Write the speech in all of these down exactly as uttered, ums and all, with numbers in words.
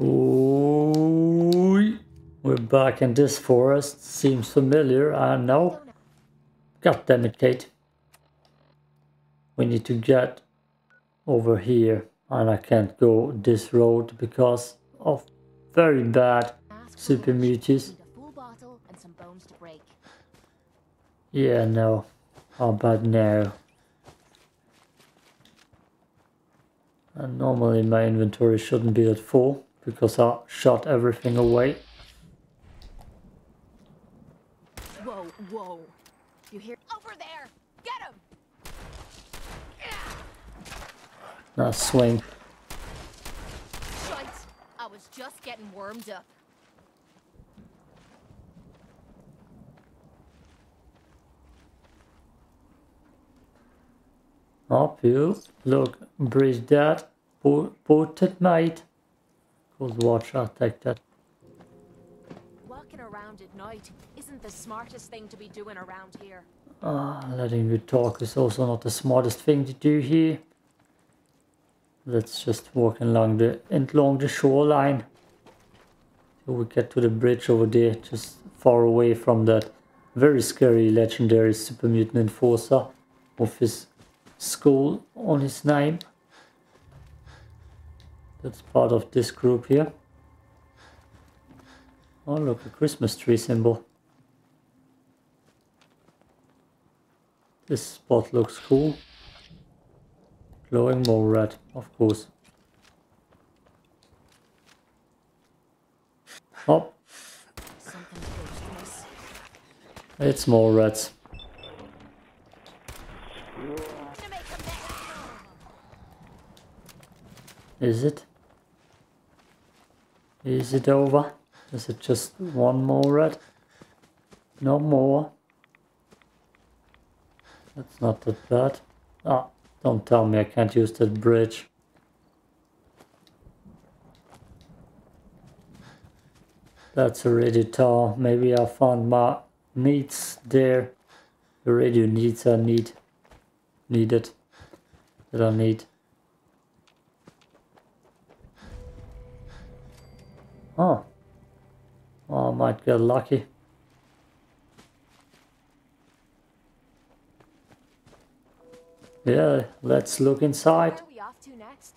Ooh, we're back in this forest. Seems familiar, I know. God damn it, Kate. We need to get over here. And I can't go this road because of very bad super mutants. Yeah, no. How bad now? And normally my inventory shouldn't be at full, because I shot everything away. Whoa, whoa. You hear? Over there! Get him! Now swing. Shite. I was just getting warmed up. Up you. Look, breach that. Put it, mate. Cold watch, I'll take that. Walking around at night isn't the smartest thing to be doing around here. Ah, letting you talk is also not the smartest thing to do here. Let's just walk along the along the shoreline till we get to the bridge over there, just far away from that very scary legendary super mutant enforcer with his skull on his name. That's part of this group here. Oh look, a Christmas tree symbol. This spot looks cool. Glowing more red, of course. Oh, it's more reds. Is it? Is it over? Is it just one more red? No more. That's not that bad. Ah. Don't tell me I can't use that bridge. That's a radio tower. Maybe I found my needs there. The radio needs I need. Needed. That I need. Oh. Oh, I might get lucky. Yeah, let's look inside. Where are we off to next?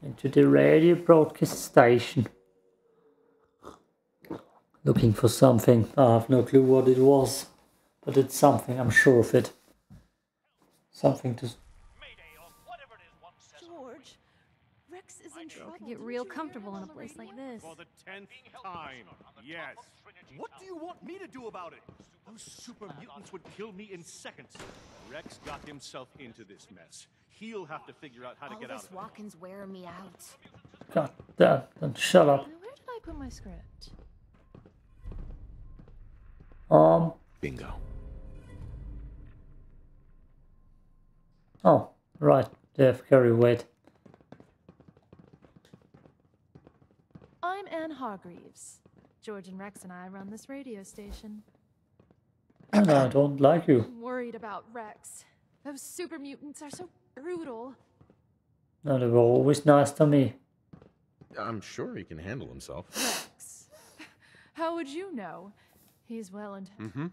Into the radio broadcast station. Looking for something. I have no clue what it was, but it's something, I'm sure of it. Something to... George, Rex is in trouble. Get real comfortable in a place like this. For the tenth time, yes. What do you want me to do about it? Those super mutants would kill me in seconds. Rex got himself into this mess. He'll have to figure out how to get out of it. All this walking's wearing me out. God damn, then shut up. Where did I put my script? Um. Bingo. Oh, right. Def carry weight. I'm Ann Hargreaves. George and Rex and I run this radio station. And I don't like you. I'm worried about Rex. Those super mutants are so brutal. No, they were always nice to me. I'm sure he can handle himself. Rex. How would you know? He's well and mm-hmm.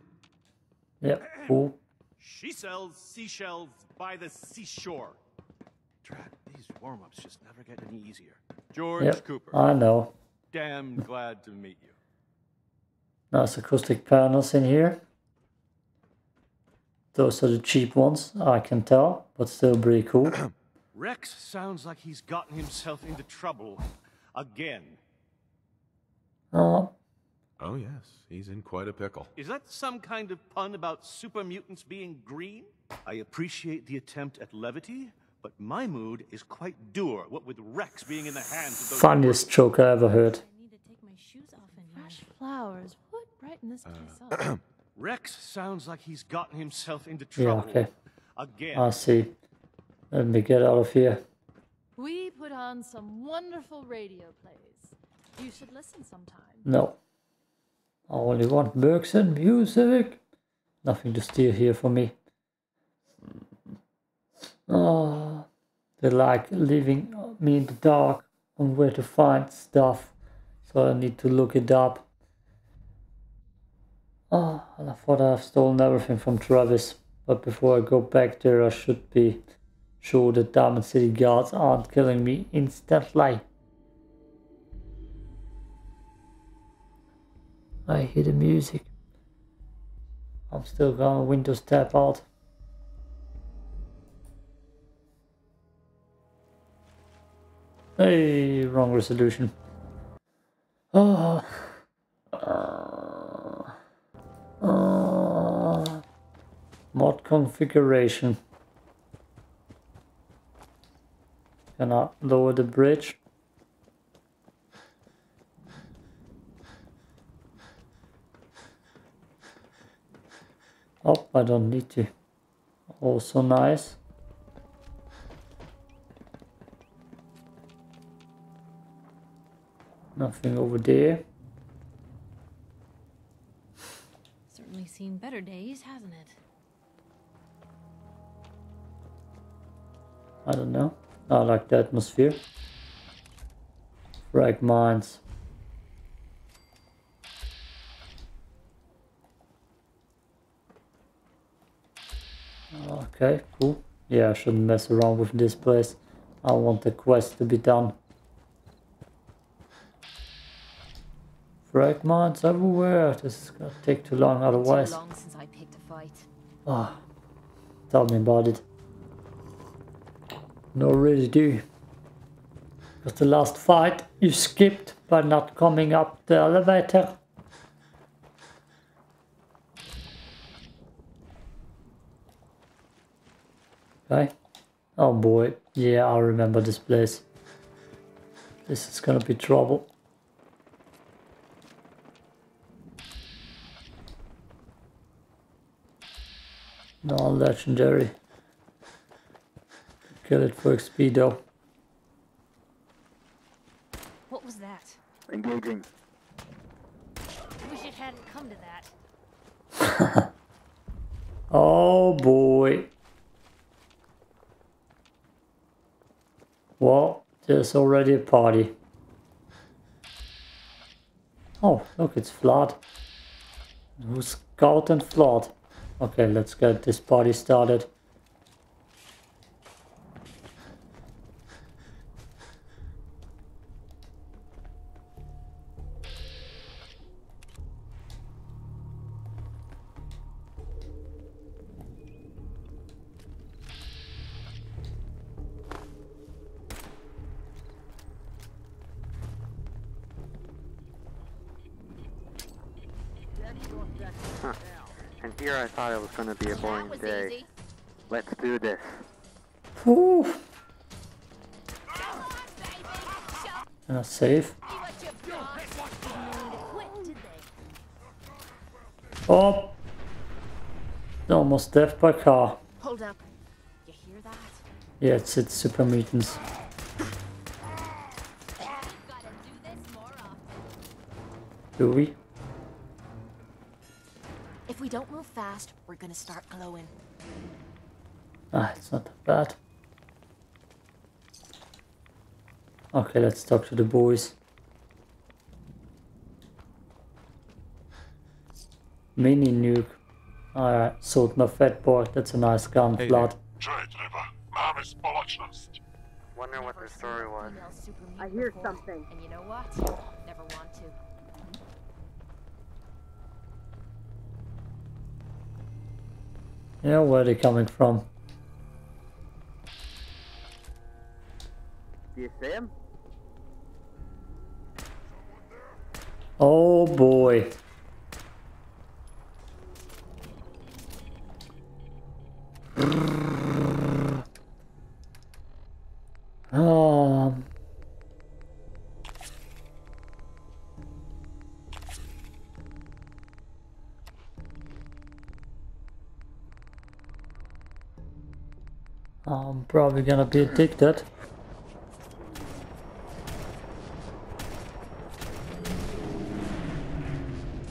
Yep. Cool. She sells seashells by the seashore. Drat, these warm-ups just never get any easier. George yep. Cooper. I know. Damn glad to meet you. Nice acoustic panels in here. Those are the cheap ones, I can tell, but still pretty cool. Rex sounds like he's gotten himself into trouble again. Oh. Oh yes, he's in quite a pickle. Is that some kind of pun about super mutants being green? I appreciate the attempt at levity, but my mood is quite dour, what with Rex being in the hands of those... Funniest joke I ever heard. I need to take my shoes off and fresh flowers would brighten this place up. Rex sounds like he's gotten himself into trouble. Yeah, okay. Again. I see. Let me get out of here. We put on some wonderful radio plays. You should listen sometime. No. I only want books and music. Nothing to steal here for me. Oh, they like leaving me in the dark. on where to find stuff, so I need to look it up. Oh, and I thought I've stolen everything from Travis, but before I go back there I should be sure the Diamond City guards aren't killing me instantly. I hear the music. I'm still gonna Windows tap out. Hey, wrong resolution. Oh. Uh, uh, mod configuration. Can I lower the bridge? Oh, I don't need to. Also nice. Nothing over there. Certainly seen better days, hasn't it? I don't know. I like the atmosphere. Frag mines. Okay, cool. Yeah, I shouldn't mess around with this place. I want the quest to be done. Frag mines everywhere. This is gonna take too long otherwise. Too long since I picked a fight. Ah, tell me about it. No, really do. Because the last fight you skipped by not coming up the elevator. Okay. Oh boy. Yeah, I remember this place. This is gonna be trouble. No, legendary. Kill it for X P though. What was that? Engaging. Wish it hadn't come to that. Oh boy. Well, there's already a party. Oh, look, it's Vlad. Who's Scout and Vlad? Okay, let's get this party started. Gonna be a boring day. Easy. Let's do this. Woo! Can I save? Oh! Almost death by car. Hold up. You hear that? Yeah, it's it's Super Mutants. Do we? Don't move fast, we're gonna start glowing. Ah, it's not that bad. Okay, let's talk to the boys. Mini nuke. Alright, sold my fat boy. That's a nice gun, hey, Vlad. Wonder what the story was. I hear something. And you know what? Never want to. Yeah, where are they coming from? Do you see him? Oh boy. um. I'm probably gonna be addicted.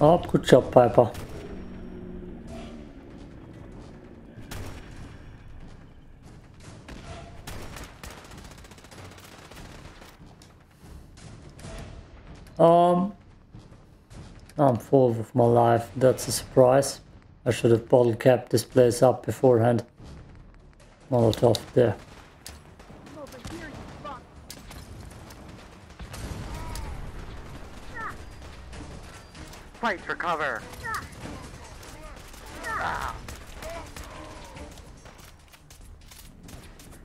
Oh, good job, Piper. Um, I'm full of my life. That's a surprise. I should have bottle capped this place up beforehand. Molotov there. Fight for cover.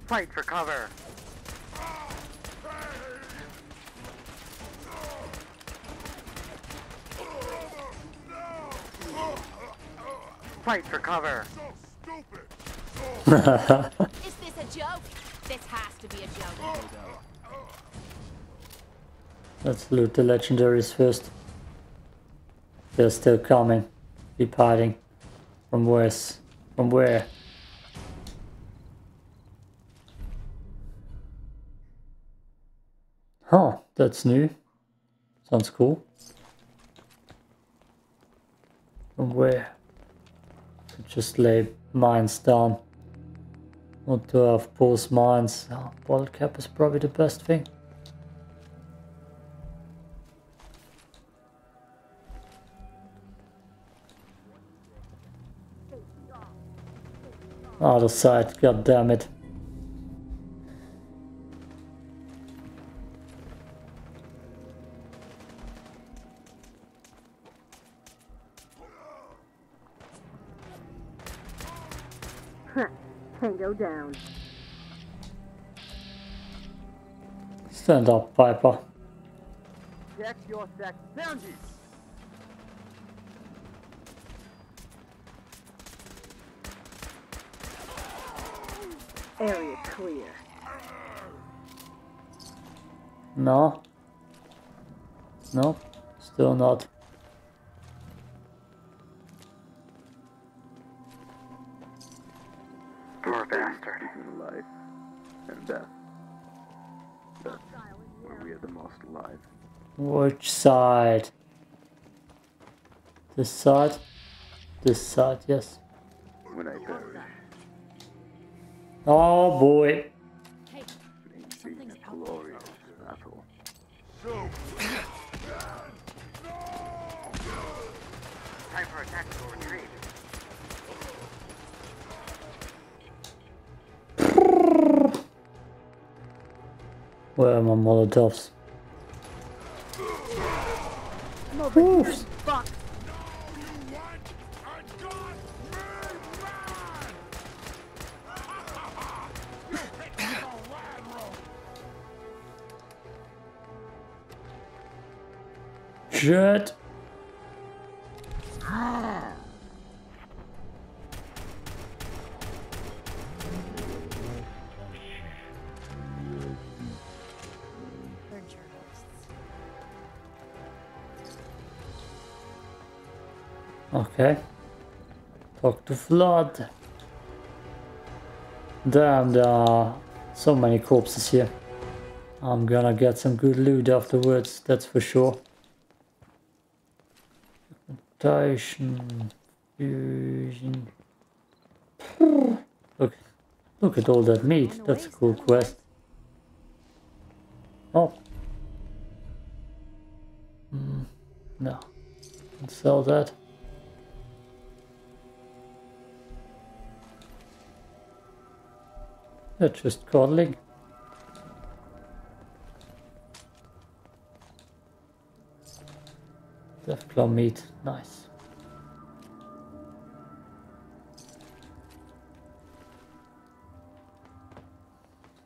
Fight for cover. Fight for cover. Is this a joke? This has to be a joke. Let's loot the legendaries first. They're still coming. Keep hiding. From where? From where? Huh, that's new. Sounds cool. From where? To just lay mines down. Not to have pulse mines. Oh, bottle cap is probably the best thing. Other side, god damn it. Tango down. Stand up, Piper. Check your sack boundaries. Area clear. No. No. Still not. Poor bastard. Life and death. That's where we are the most alive. Which side? This side? This side, yes. When I perish. Oh boy. Hey, something's glorious battle. Time for a tactical retreat. Where are my Molotovs? Oops. Shit. Ah. Okay. Talk to Vlad. Damn, there are so many corpses here. I'm gonna get some good loot afterwards, that's for sure. Fusion. Look, look at all that meat. That's a cool quest. Oh, mm, no, can't sell that. That's just coddling. Deathclaw meat, nice.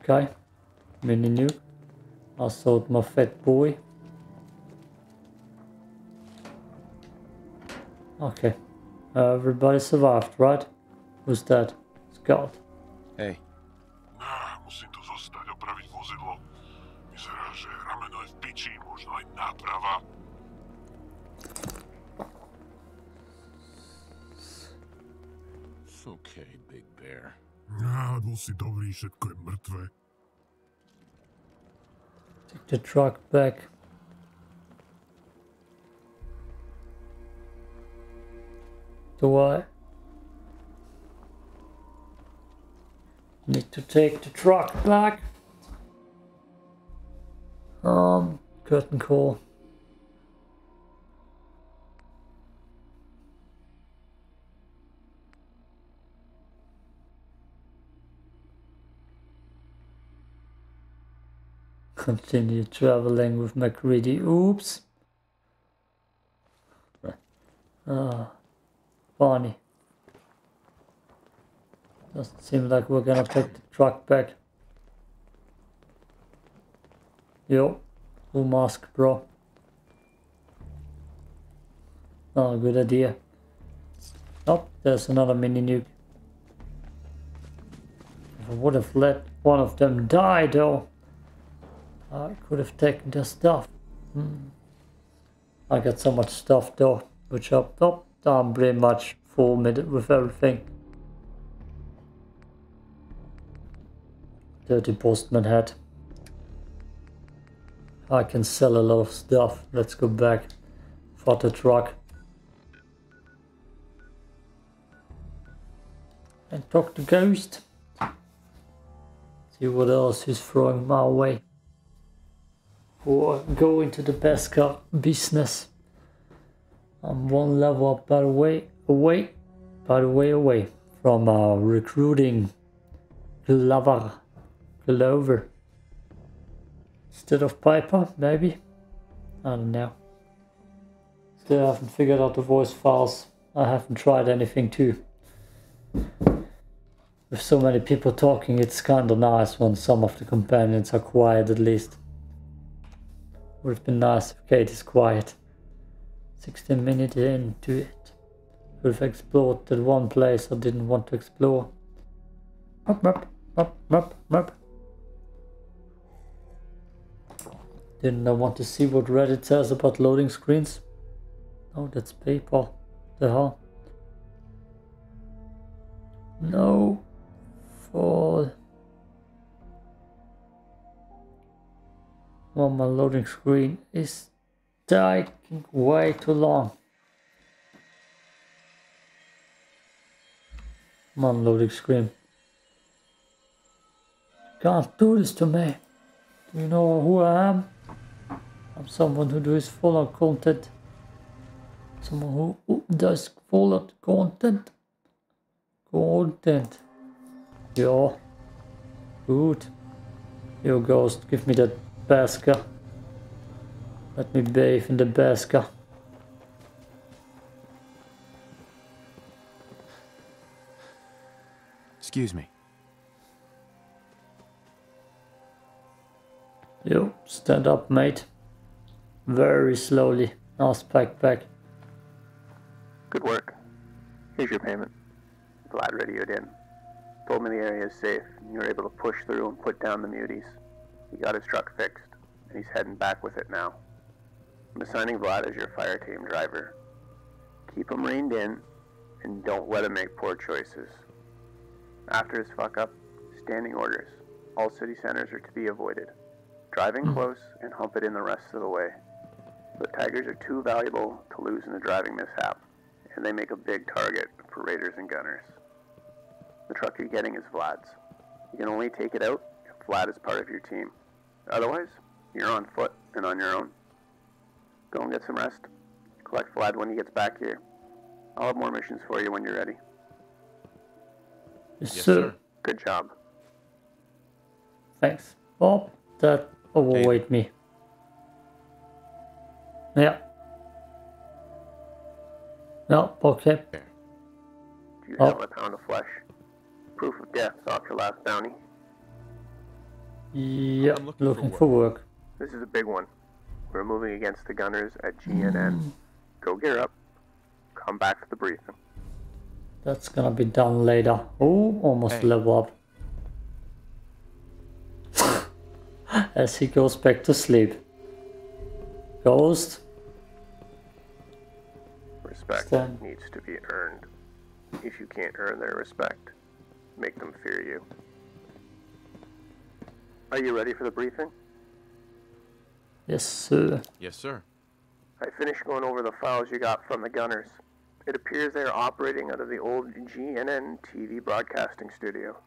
Okay, mini nuke. I sold my fat boy. Okay, uh, everybody survived, right? Who's that? Scout. Hey. Okay, big bear. Take the truck back. Do I need to take the truck back? Um, curtain call. continue traveling with MacCready. Oops. Ah, funny. Doesn't seem like we're gonna take the truck back. Yo, full mask, bro. Not a good idea. Oh, there's another mini nuke. If I would have let one of them die, though, I could have taken their stuff. Mm. I got so much stuff, though. Which I'm, oh, I'm pretty much full minute with everything. Dirty postman hat. I can sell a lot of stuff. Let's go back for the truck. And talk to Ghost. See what else he's throwing my way. Or go into the Pesca business. I'm one level up, by the way, away, by the way, away from uh, recruiting Glover, Glover, instead of Piper, maybe. I don't know. Still haven't figured out the voice files. I haven't tried anything too. With so many people talking, it's kind of nice when some of the companions are quiet, at least. Would have been nice if Kate is quiet. sixteen minutes into it. Could have explored that one place I didn't want to explore. Up, up, up, up, up. Didn't I want to see what Reddit says about loading screens? Oh, that's PayPal. The hell? No. For... well, my loading screen is taking way too long. Come on, loading screen. Can't do this to me. Do you know who I am? I'm someone who does Fallout content. Someone who does Fallout content. Content. Yeah. Good. You Ghost, give me that basket. Let me bathe in the Pesca. Excuse me. You stand up, mate. Very slowly. Nice backpack. Good work. Here's your payment. Vlad radioed in. Told me the area is safe, and you were able to push through and put down the muties. He got his truck fixed, and he's heading back with it now. I'm assigning Vlad as your fire team driver. Keep him reined in, and don't let him make poor choices. After his fuck up, standing orders. All city centers are to be avoided. Driving close, and hump it in the rest of the way. The Tigers are too valuable to lose in a driving mishap, and they make a big target for raiders and gunners. The truck you're getting is Vlad's. You can only take it out if Vlad is part of your team. Otherwise, you're on foot and on your own. Go and get some rest. Collect Vlad when he gets back here. I'll have more missions for you when you're ready. Yes, sir. Good job. Thanks. Oh, that overweight hey. me. Yeah. No, okay. Do you have oh. a pound of flesh? Proof of death off your last bounty. Yeah, I'm looking, looking for, work. for work. This is a big one. We're moving against the gunners at G N N. Go gear up. Come back to the briefing. That's gonna be done later. Oh, almost hey. level up. As he goes back to sleep. Ghost. Respect Stand. needs to be earned. If you can't earn their respect, make them fear you. Are you ready for the briefing? Yes, sir. Yes, sir. I finished going over the files you got from the gunners. It appears they are operating out of the old G N N T V broadcasting studio.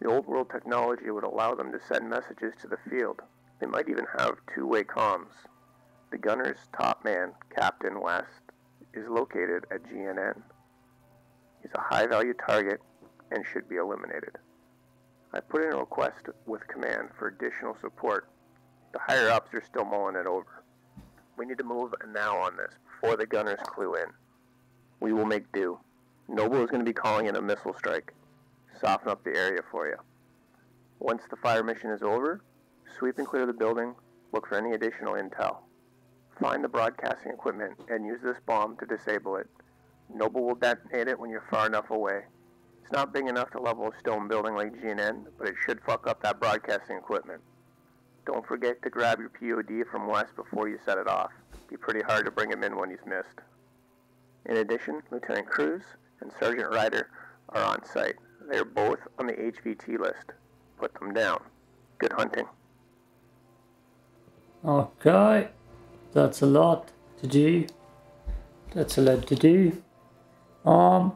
The old world technology would allow them to send messages to the field. They might even have two-way comms. The gunners' top man, Captain West, is located at G N N. He's a high-value target and should be eliminated. I put in a request with command for additional support The higher-ups are still mulling it over. We need to move now on this, before the gunners clue in. We will make do. Noble is going to be calling in a missile strike. Soften up the area for you. Once the fire mission is over, sweep and clear the building, look for any additional intel. Find the broadcasting equipment and use this bomb to disable it. Noble will detonate it when you're far enough away. It's not big enough to level a stone building like G N N, but it should fuck up that broadcasting equipment. Don't forget to grab your P O D from West before you set it off. It'd be pretty hard to bring him in when he's missed. In addition, Lieutenant Cruz and Sergeant Ryder are on site. They are both on the H V T list. Put them down. Good hunting. Okay. That's a lot to do. That's a lot to do. Um,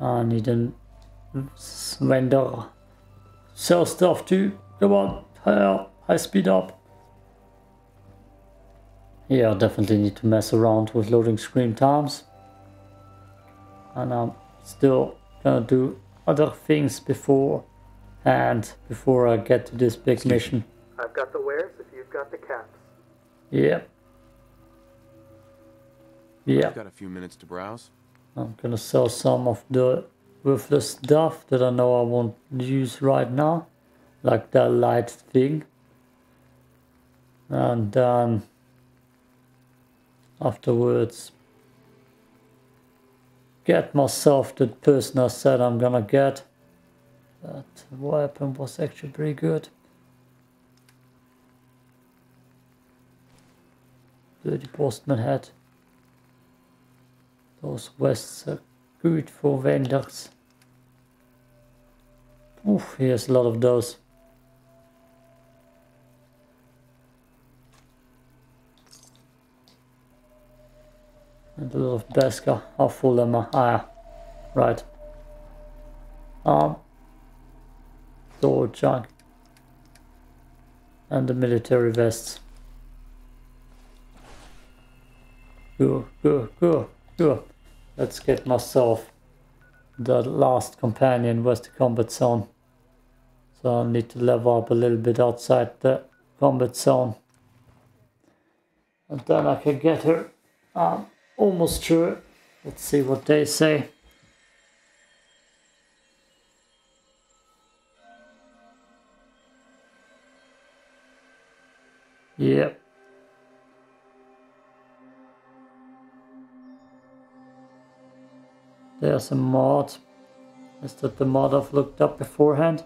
I need a vendor. Sell stuff too. Come on, hell, high speed up. Yeah, I definitely need to mess around with loading screen times. And I'm still gonna do other things before and before I get to this big mission. I've got the wares if you've got the caps. Yeah. Yeah. I've got a few minutes to browse. I'm gonna sell some of the worthless stuff that I know I won't use right now, like that light thing. And then afterwards, get myself the person I said I'm gonna get. That weapon was actually pretty good. Dirty postman hat. Those vests are good for vendors. Oof, here's a lot of those. And a lot of Basker. How full am I? Ah, right. Um, Door junk. And the military vests. Go, go, go, go. Let's get myself the last companion with the combat zone. So I need to level up a little bit outside the combat zone. And then I can get her. I'm almost sure. Let's see what they say. Yep. There's a mod. Is that the mod I've looked up beforehand?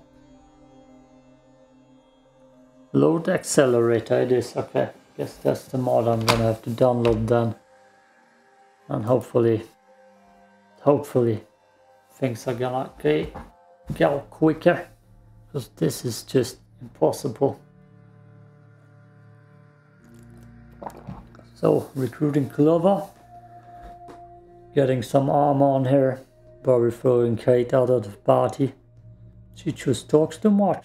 Load accelerator it is. Okay, guess that's the mod I'm gonna have to download then. And hopefully, hopefully things are gonna go quicker. Because this is just impossible. So, recruiting Clover. Getting some armor on her, probably throwing Kate out of the party. She just talks too much.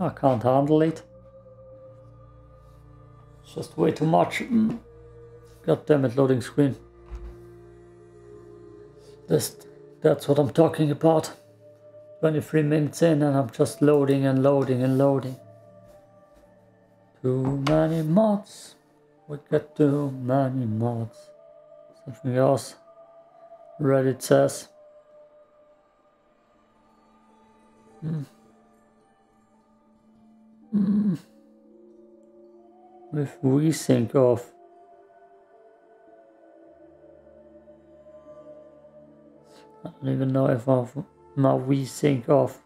I can't handle it. It's just way too much. God damn it, loading screen. This, that's what I'm talking about. twenty-three minutes in and I'm just loading and loading and loading. Too many mods. We got too many mods. Something else. Reddit says. Mm. Mm. With resync off. I don't even know if I've my resync off.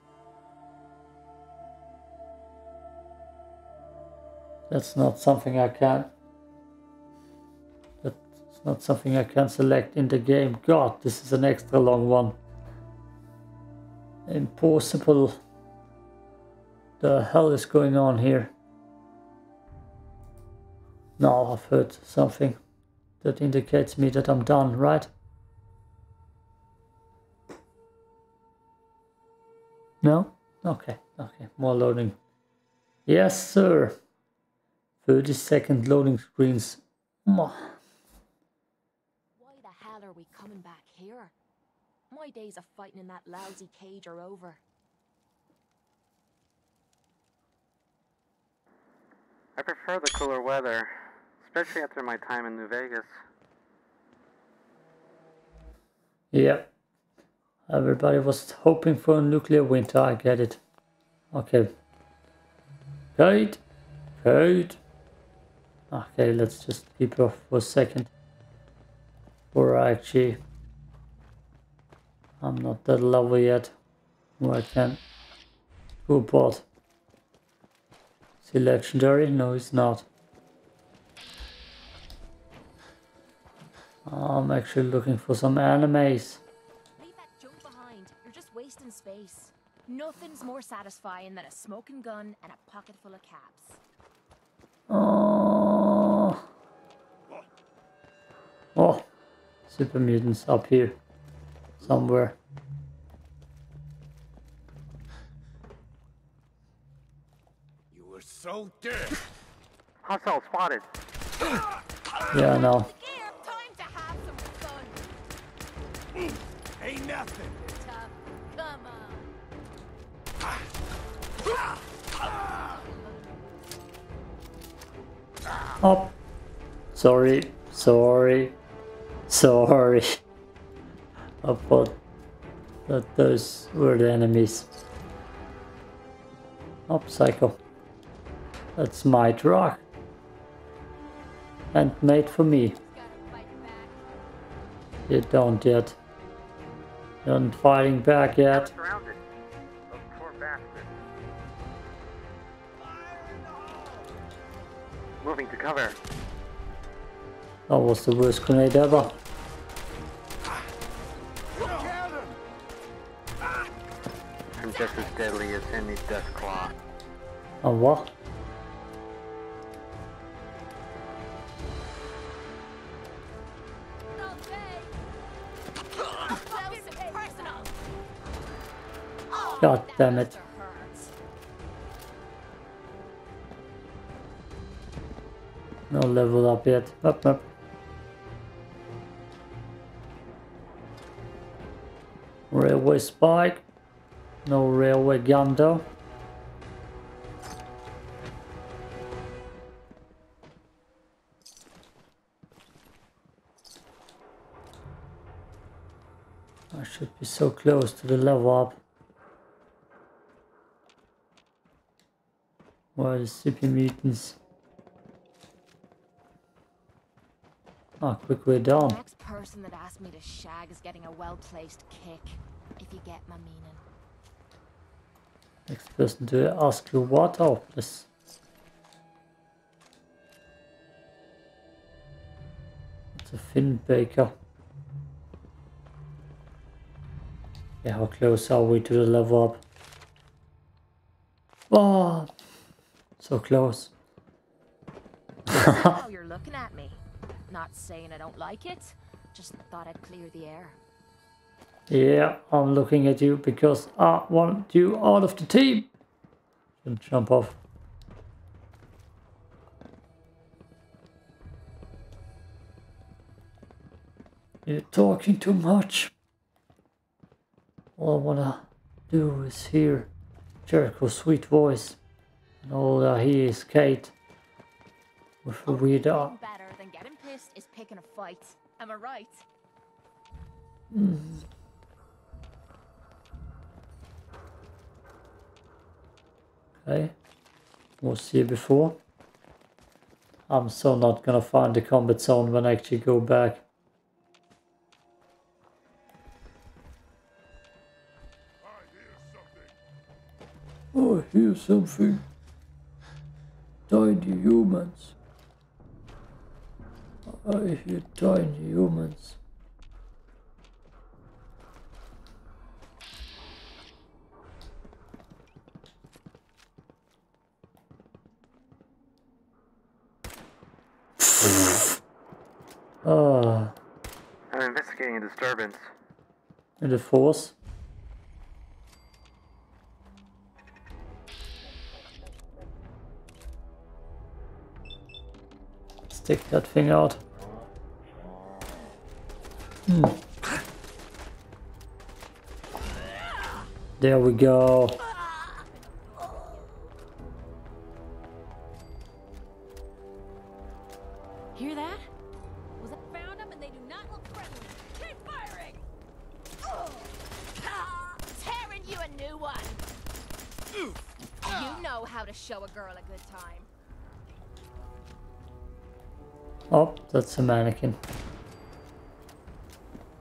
That's not something I can. Not something I can select in the game. God, this is an extra long one. Impossible. The hell is going on here? Now I've heard something that indicates me that I'm done, right? No? Okay, okay. More loading. Yes, sir. thirty second loading screens. Are we coming back here? My days of fighting in that lousy cage are over. I prefer the cooler weather, especially after my time in New Vegas. Yep. Everybody was hoping for a nuclear winter, I get it. Okay. Kate! Kate! Okay, let's just keep off for a second. Or actually, I'm not that level yet where I can go bot. Is he legendary? No, he's not. I'm actually looking for some animes. Leave that joke behind. You're just wasting space. Nothing's more satisfying than a smoking gun and a pocket full of caps. Oh. Oh. Super mutants up here somewhere. You were so dead. Hostile spotted. Yeah, I know. Ain't nothing. Come on. Oh, sorry, sorry, sorry. I thought that those were the enemies. Oh, psycho. That's my truck, and made for me. You don't yet. You're not fighting back yet. Moving to cover. That was the worst grenade ever. I'm just as deadly as any death claw. Oh, what? God damn it. No level up yet. Up, up. Railway spike. No railway gun though. I should be so close to the level up. Where are the super mutants? Ah, oh, quick, we're down. The next person that asked me to shag is getting a well-placed kick, if you get my meaning. Next person to ask you what? Oh, please. It's a Finn Baker. Yeah, how close are we to the level up? Oh! So close. Now you're looking at me. Not saying I don't like it. Just thought I'd clear the air. Yeah, I'm looking at you because I want you out of the team. And jump off. You're talking too much. All I wanna do is hear Jericho's sweet voice. And all I hear is Kate with a weird eye. Better than getting pissed is picking a fight. Am I right? Mm. Okay, was here before. I'm so not gonna find the combat zone when I actually go back. I hear something. I hear something. Tiny humans. I hear tiny humans. Ah. I'm investigating a disturbance. In the force? Stick that thing out. Hmm. There we go. Hear that? Was that found them and they do not look friendly. Keep firing! Ah, tearing you a new one! Ooh. You know how to show a girl a good time. Oh, that's a mannequin.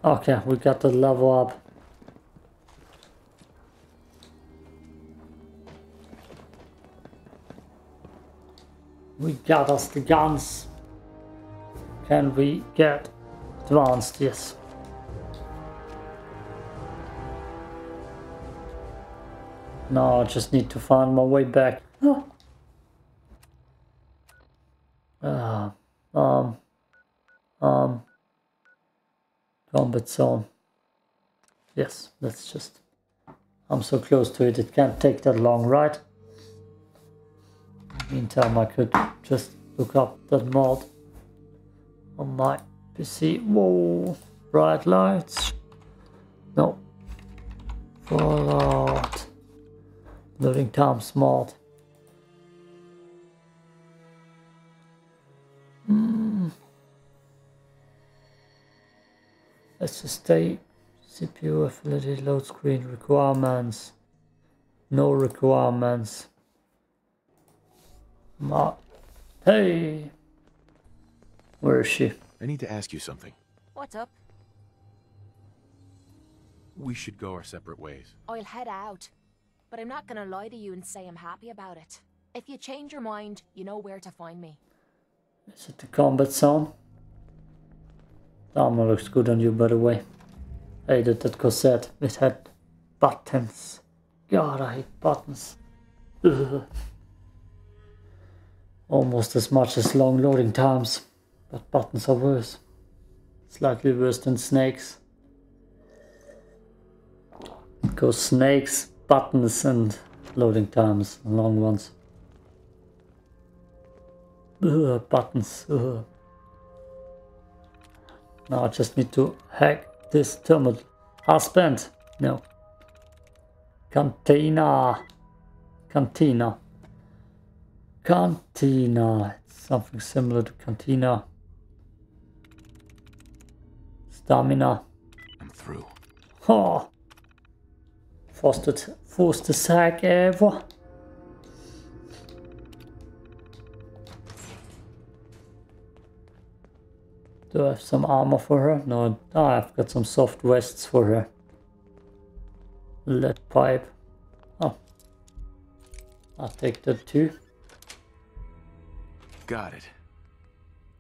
Okay, we got the level up. We got us the guns. Can we get advanced? Yes. No, I just need to find my way back. Huh. Uh, um, um, combat zone. Yes, that's just... I'm so close to it, it can't take that long, right? Meantime, I could just look up that mod on my P C. Whoa, bright lights. No. Fallout. Loading time smart. Mm. Let's just stay. C P U affiliated load screen requirements. No requirements. Ma. Hey. Where is she? I need to ask you something. What's up? We should go our separate ways. I'll head out. But I'm not gonna lie to you and say I'm happy about it. If you change your mind, you know where to find me. Is it the combat zone? The armor looks good on you, by the way. I hated that corset. It had buttons. God, I hate buttons. Ugh. Almost as much as long loading times. But buttons are worse. Slightly worse than snakes. Because snakes... buttons and loading times, long ones. Ugh, buttons. Ugh. Now I just need to hack this terminal. Husband! No. Cantina. Cantina. Cantina. It's something similar to cantina. Stamina. I'm through. Oh. Fastest, fastest hack ever. Do I have some armor for her? No, oh, I've got some soft vests for her. Lead pipe. Oh, I'll take that too. Got it.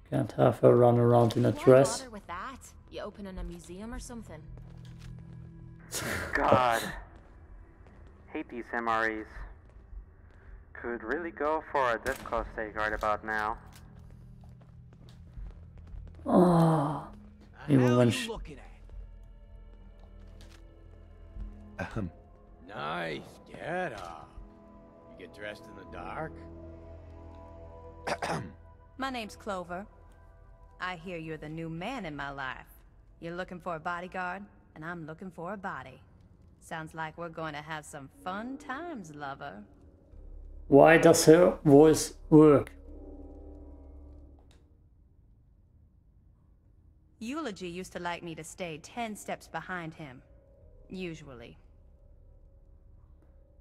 Can't have her run around in a dress. Why bother with that? You opening a museum or something? God. Hate these M R Es. Could really go for a disco steak right about now. Oh, even when she... Ahem. Nice get up. You get dressed in the dark? My name's Clover. I hear you're the new man in my life. You're looking for a bodyguard, and I'm looking for a body. Sounds like we're going to have some fun times, lover. Why does her voice work? Eulogy used to like me to stay ten steps behind him. Usually.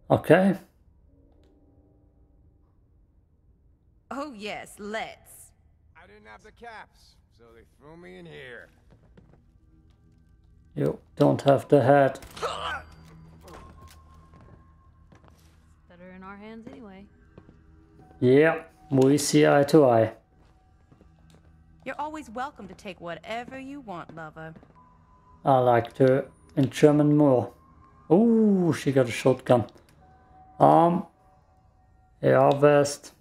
Okay. Oh yes, let's. I didn't have the caps, so they threw me in here. You don't have the hat. Better in our hands anyway. Yeah, we see eye to eye. You're always welcome to take whatever you want, lover. I liked her in German more. Ooh, she got a shotgun. Arm. A R vest.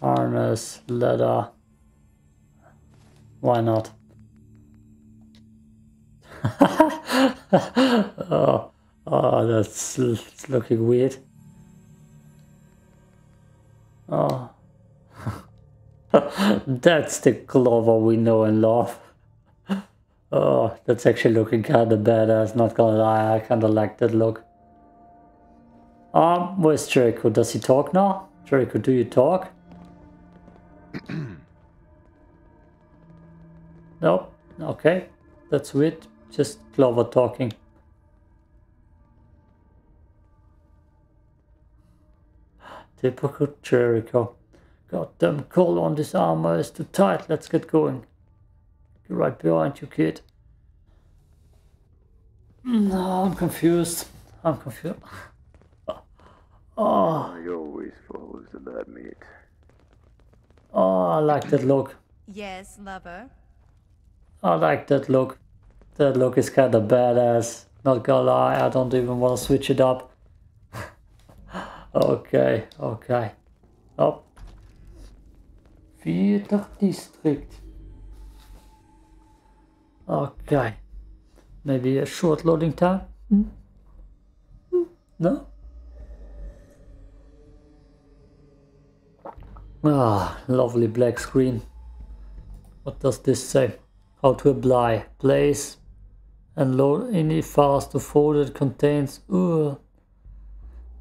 Harness. Leather. Why not? oh, oh, that's it's looking weird. Oh, that's the Clover we know and love. Oh, that's actually looking kind of badass. Not gonna lie, I kind of like that look. Um, where's Jericho? Does he talk now? Jericho, do you talk? Nope. Okay. That's weird. Just Clover talking. Typical Jericho. Goddamn cold on this armor is too tight. Let's get going. You're right behind you, kid. No, I'm confused. I'm confused. Oh. He always follows the bad meat. Oh, I like that look. Yes, lover. I like that look. That look is kind of badass. Not gonna lie, I don't even want to switch it up. Okay, okay. Oh. Vierter District. Okay. Maybe a short loading time? Mm. Mm. No? Ah, lovely black screen. What does this say? How to apply. Place and load any files to folder that contains... Ooh.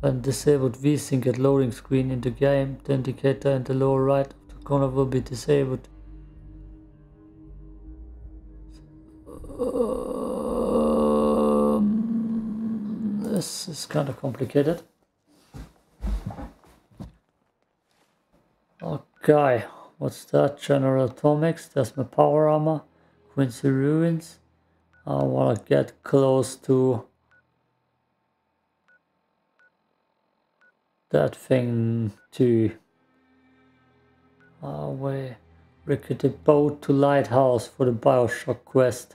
When disabled, VSync at loading screen in the game, the indicator in the lower right of the corner will be disabled. Um, this is kind of complicated. Okay, what's that? General Atomics, that's my power armor. Quincy Ruins. I want to get close to that thing too. Uh, we recruited boat to lighthouse for the Bioshock quest.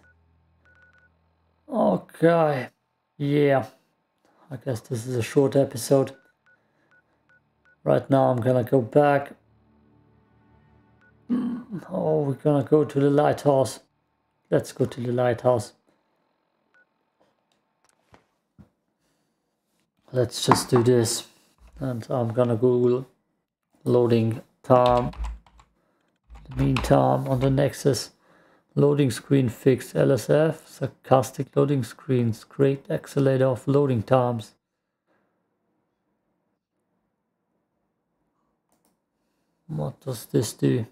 Okay, yeah, I guess this is a short episode. Right now I'm gonna go back. Oh, we're gonna go to the lighthouse. Let's go to the lighthouse. Let's just do this. And I'm gonna Google loading time. In the meantime, on the Nexus, loading screen fix L S F, sarcastic loading screens, great accelerator of loading times. What does this do?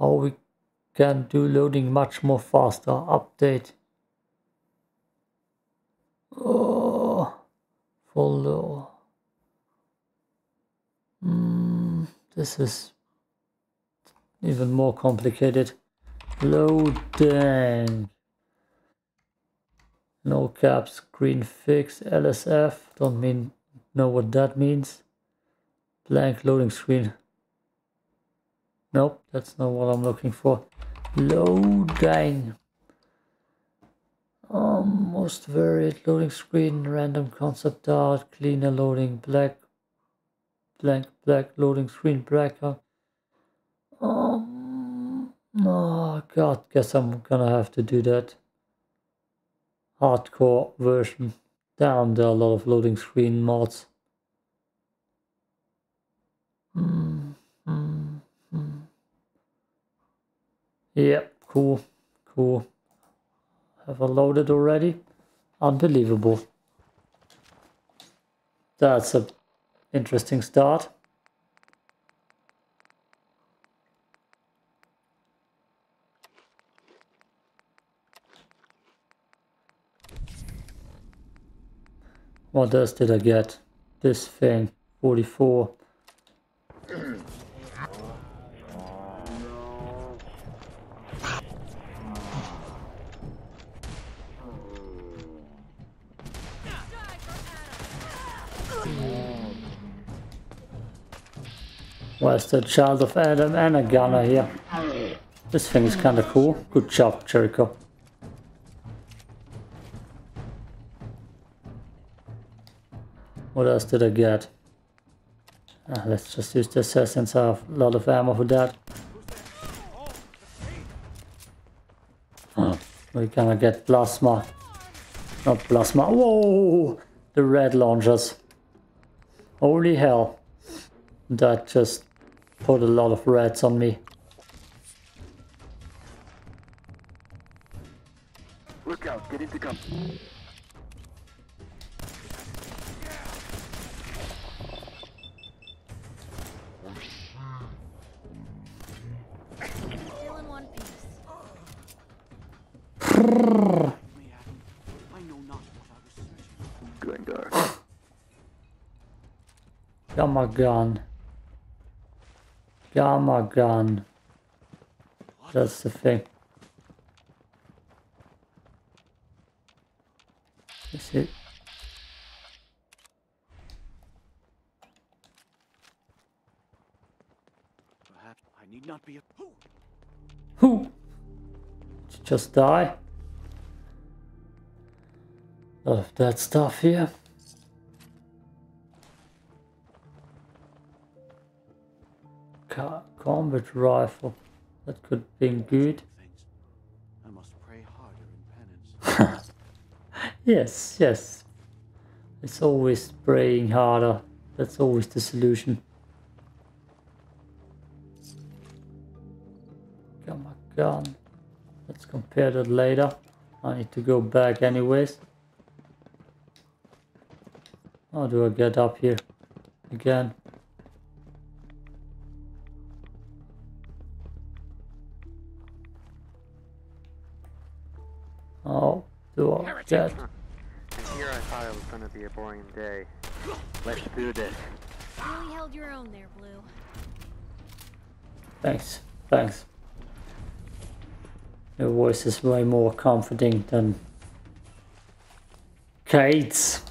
How we can do loading much more faster? Update. Oh, follow. Mm, this is even more complicated. Loading. No cap screen fix L S F. Don't mean know what that means. Blank loading screen. Nope, that's not what I'm looking for. Loading. Um, most varied loading screen. Random concept art. Cleaner loading. Black. Blank, black, loading screen, breaker. Um, oh god, guess I'm gonna have to do that. Hardcore version. Damn, there are a lot of loading screen mods. Mm, mm, mm. Yeah, cool, cool. Have I loaded already? Unbelievable. That's a... interesting start. What else did I get? This thing, forty-four. Where's the child of Adam and a gunner here? This thing is kinda cool. Good job, Jericho. What else did I get? Ah, let's just use the assassins. I have a lot of ammo for that. Oh, we're gonna get plasma. Not plasma. Whoa! The red launchers. Holy hell. That just... put a lot of rats on me. Look out, get him to come. Crrrr. Gamma gun. Gamma gun. That's the thing. Is it? Perhaps I need not be a who. Who? Did you just die? All of that stuff here. Car combat rifle. That could have been good. I must pray harder in penance. Yes, yes. It's always praying harder. That's always the solution. Come on, gun. Let's compare that later. I need to go back anyways. How do I get up here again? Oh, do I get? And here I thought it was going to be a boring day. Let's do this. You really held your own there, Blue. Thanks, thanks. Your voice is way more comforting than Kate's.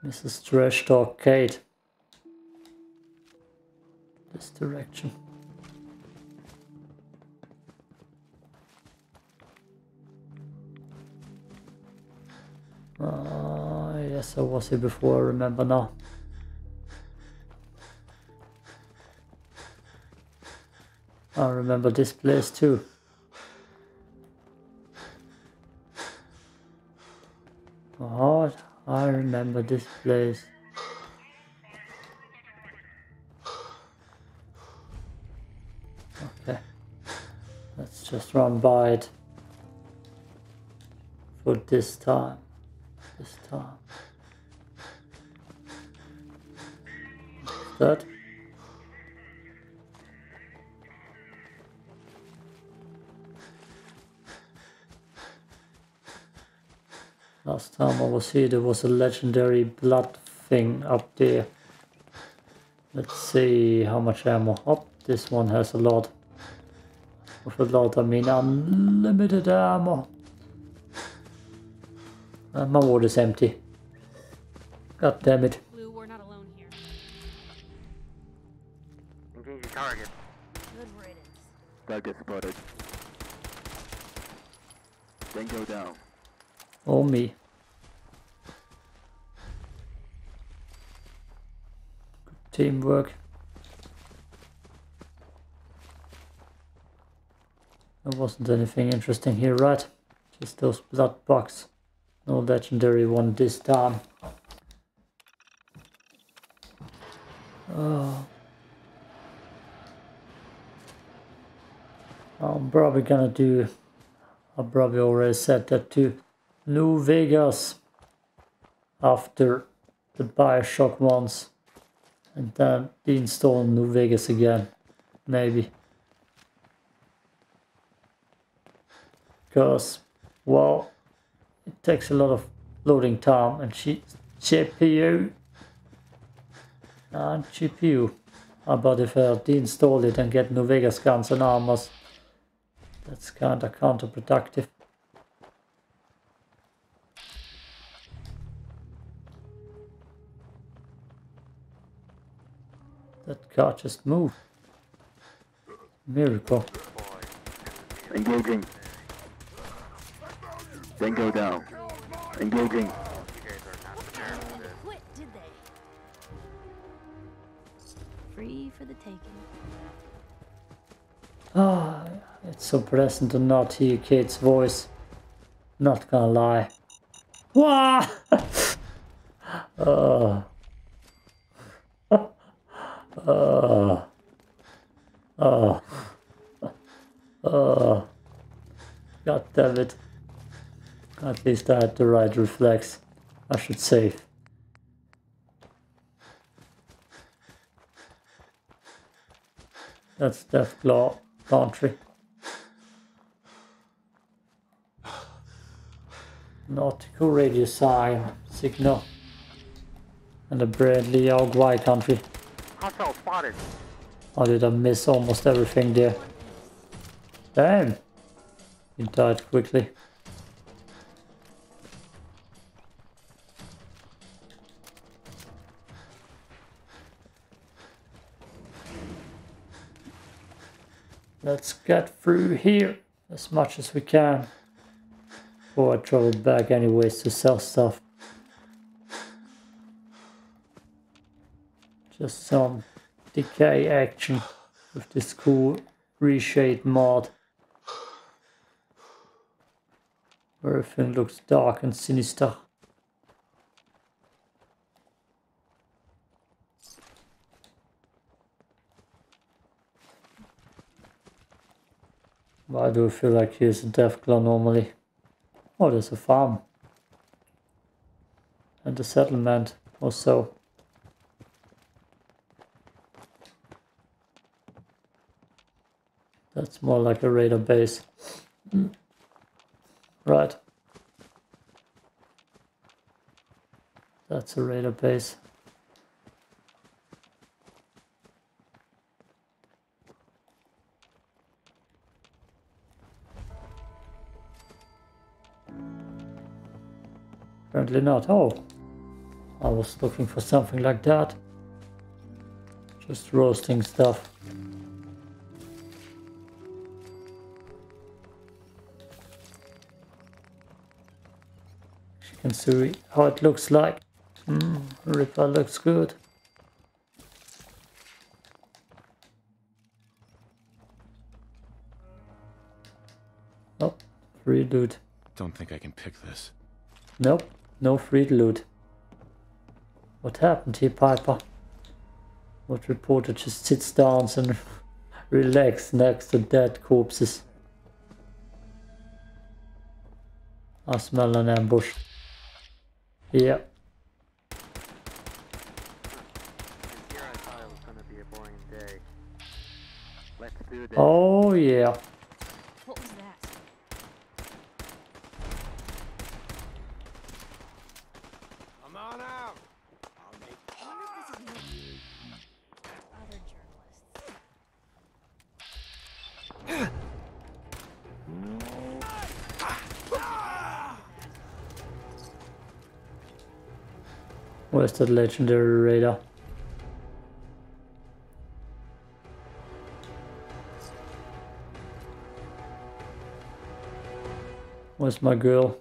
Missus Trash Talk Kate. This direction. Uh, yes, I was here before, I remember now. I remember this place too. Oh, I remember this place. Okay. Let's just run by it. For this time. This time. What's that? Last time I was here there was a legendary blood thing up there. Let's see how much ammo. Oh, this one has a lot. With a lot I mean unlimited ammo. Uh, my ward is empty. God damn it. Blue, we're not alone here. Engage your target. Good riddance. Target spotted. Then go down. Oh me. Good teamwork. There wasn't anything interesting here, right? Just those blood bugs. No legendary one this time. Oh. I'm probably gonna do... I probably already said that too. New Vegas. After the Bioshock ones. And then install New Vegas again. Maybe. Because, well... it takes a lot of loading time and G P U and G P U. Uh, but if I deinstall it and get New Vegas guns and armors, that's kind of counterproductive. That car just moved. Miracle. Engaging. Then go down. Engaging. Quit, did they? Free for the taking. Ah, it's so pleasant to not hear Kate's voice. Not gonna lie. Wah! uh. uh. Uh. Uh. God damn it. At least I had the right reflex. I should save. That's Deathclaw country. nautical radio sign, signal. And the Bradley Uruguay country. Hostile spotted. Oh, did I miss almost everything there? Damn! He died quickly. Let's get through here as much as we can. Before I travel back anyways to sell stuff. Just some decay action with this cool reshade mod. Everything looks dark and sinister. Why do I feel like here's a death claw normally? Oh, there's a farm. And a settlement or so. That's more like a radar base. Mm. Right. That's a radar base. Apparently not. Oh, I was looking for something like that. Just roasting stuff. You can see how it looks like. Mm, Ripper looks good. Oh, free loot. Don't think I can pick this. Nope, no free loot. What happened here, Piper? What reporter just sits down and relaxes next to dead corpses? I smell an ambush. Yeah. Oh yeah. What was that? I'm on out. I'll make I wonder if this is like other journalists. Where's that legendary radar? Where's my girl?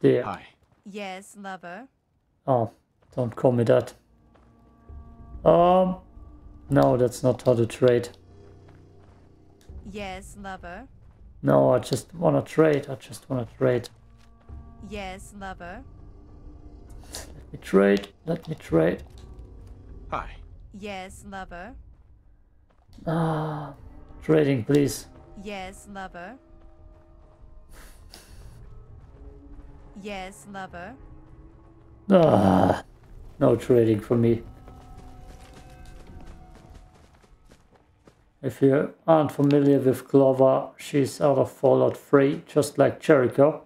There. Hi. Yes, lover. Oh, don't call me that. Um, no, that's not how to trade. Yes, lover. No, I just wanna trade. I just wanna trade. Yes, lover. Let me trade. Let me trade. Hi. Yes, lover. Ah, trading, please. Yes, lover. Yes, lover. Ah, no trading for me. If you aren't familiar with Glover, she's out of Fallout three, just like Jericho.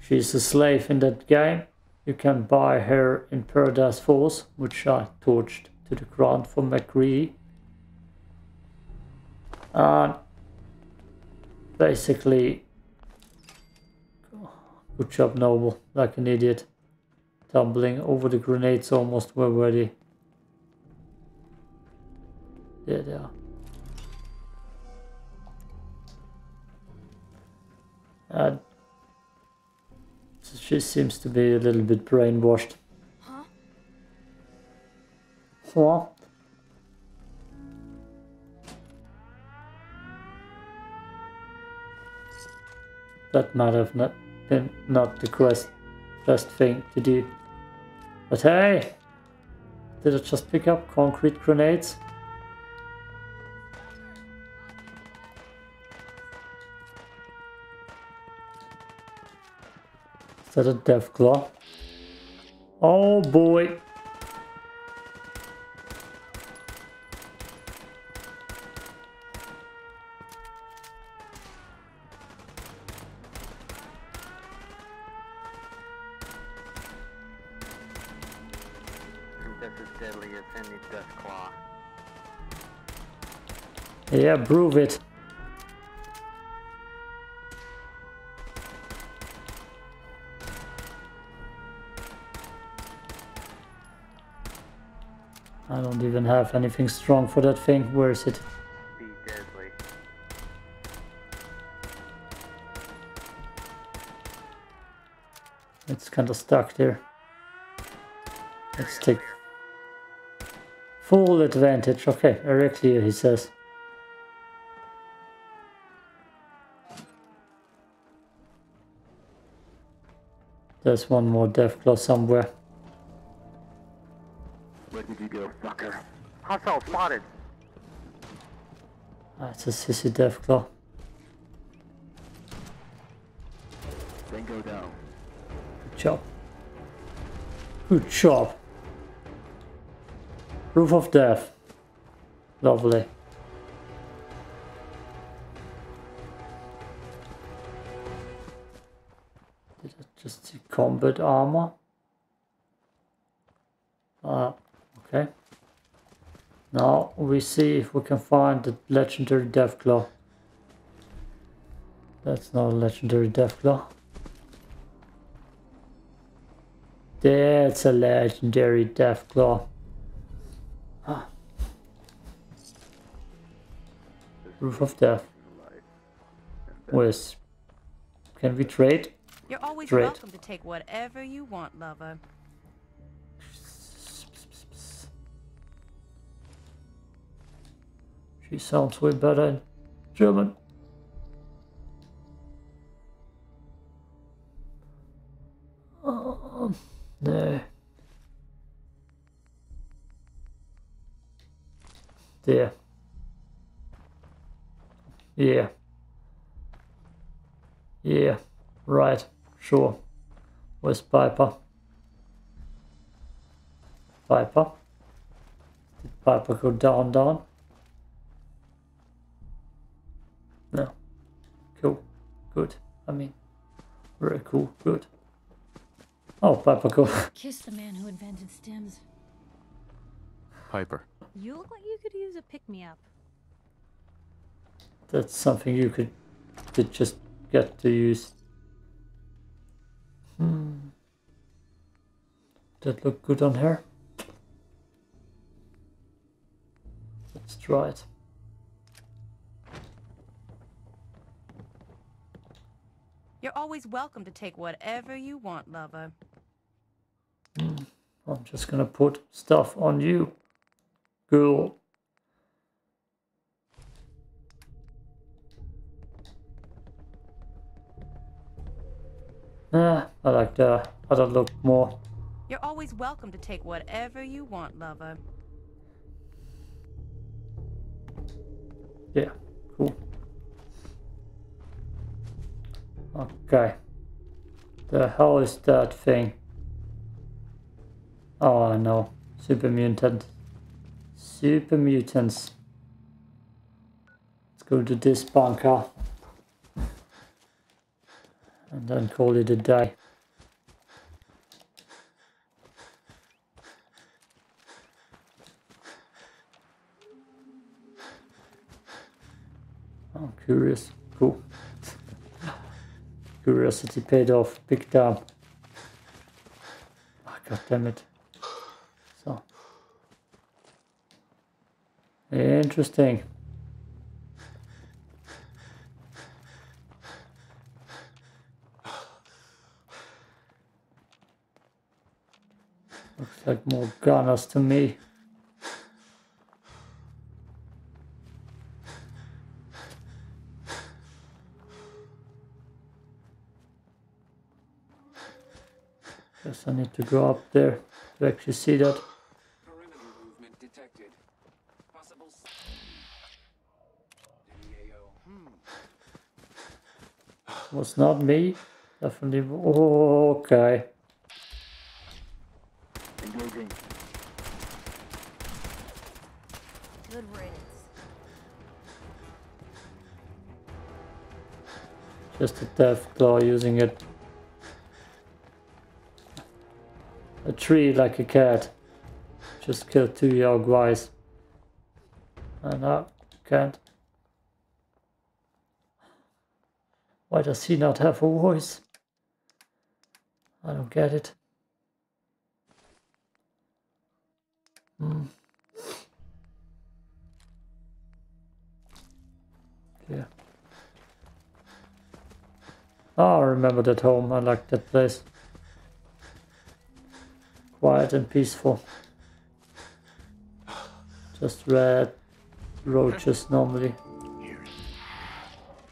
She's a slave in that game. You can buy her in Paradise Falls, which I torched to the ground for MacCready. And basically, good job, Noble, like an idiot. Tumbling over the grenades almost, where were they? There they are. And she seems to be a little bit brainwashed. Huh? What? That might have not been not the quest, best thing to do. But hey! Did I just pick up concrete grenades? Is that a death claw? Oh boy! deadliest in the death claw. Yeah, prove it. I don't even have anything strong for that thing. Where is it? Be deadly. It's kind of stuck there. Let's take full advantage. Okay, erect here, he says. There's one more deathclaw somewhere. Where did you go, fucker? Hostile spotted. That's a sissy deathclaw. Then go down. Good job. Good job. Roof of death. Lovely. Did I just see combat armor? Ah, okay. Now we see if we can find the legendary deathclaw. That's not a legendary deathclaw. That's a legendary deathclaw. Ah. Roof of death. Where's... Can we trade? You're always trade. Welcome to take whatever you want, lover. She sounds way better in German. Oh, no. There. Yeah. Yeah. Right. Sure. Where's Piper? Piper? Did Piper go down, down? No. Cool. Good. I mean, very cool. Good. Oh, Piper, cool. Kiss the man who invented stems. Piper. You look like you could use a pick-me-up. That's something you could, could just get to use. Hmm. That look good on her? Let's try it. You're always welcome to take whatever you want, lover. Mm. I'm just gonna put stuff on you. Cool. Ah, I like the other look more. You're always welcome to take whatever you want, lover. Yeah, cool. Okay. The hell is that thing? Oh, I know. Super mutant. Super mutants. Let's go to this bunker. And then call it a day. I'm curious. Cool. Curiosity paid off. Big time. Oh, God damn it. So. Interesting. Looks like more gunners to me. Guess I need to go up there to actually see that. Was not me, definitely. Oh, okay. Engaging. Good riddance. Just a deathclaw using it. A tree like a cat. just killed two young guys. And I can't. Why does he not have a voice? I don't get it. Hmm. Yeah. Oh, I remember that home. I like that place. Quiet and peaceful. Just red roaches normally.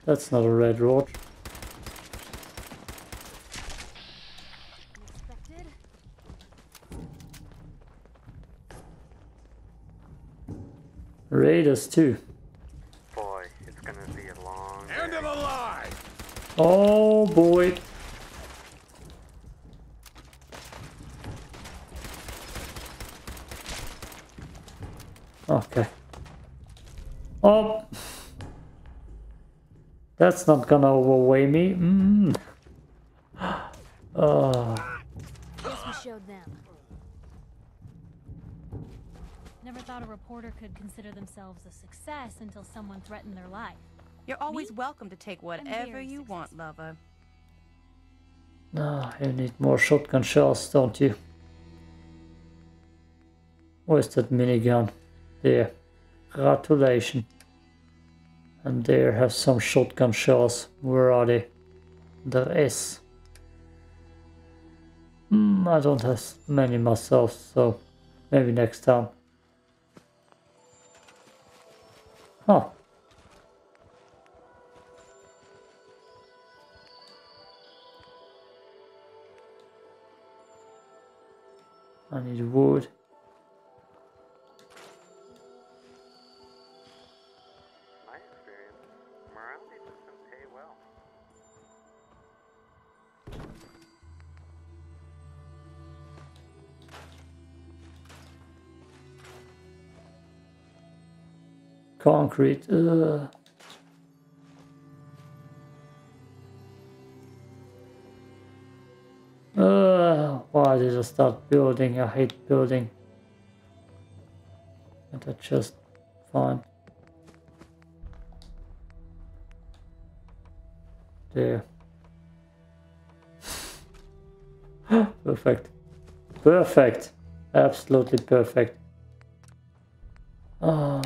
That's not a red roach. Raiders too. Boy, it's gonna be a long end of the line. Oh boy. Okay. Oh, that's not gonna overweigh me. Mm. Oh. Guess we showed them. Never thought a reporter could consider themselves a success until someone threatened their life. You're always me? welcome to take whatever you success. want, lover. Ah, you need more shotgun shells, don't you? Where's that minigun? There. Gratulation. And there have some shotgun shells. Where are they? There is. Mm, I don't have many myself, so maybe next time. Huh. I need wood. My experience, morality doesn't pay well. Concrete. Ugh. Uh, why did I start building? I hate building. And that's just fine. There. Perfect. Perfect. Absolutely perfect. Um.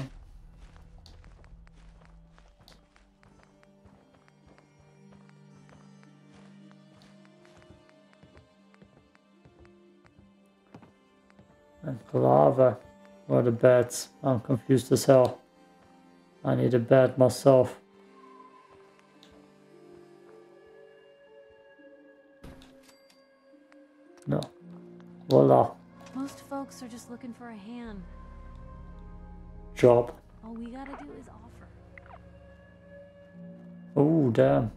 And Glover, or the beds. I'm confused as hell. I need a bed myself. No. Voila. Most folks are just looking for a hand. Job. All we gotta do is offer. Oh, damn.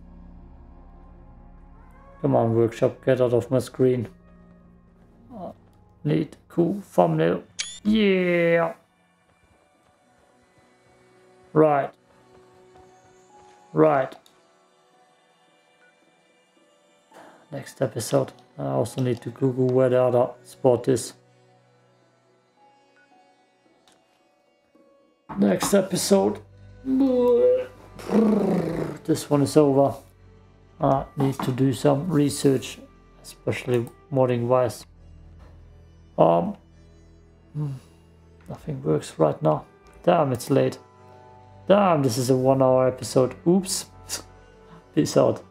Come on, workshop, get out of my screen. Need cool thumbnail. Yeah. Right. Right. Next episode. I also need to Google where the other spot is. Next episode. This one is over. I need to do some research, especially modding wise. Um, nothing works right now. Damn, it's late. Damn, this is a one hour episode. Oops. Peace out.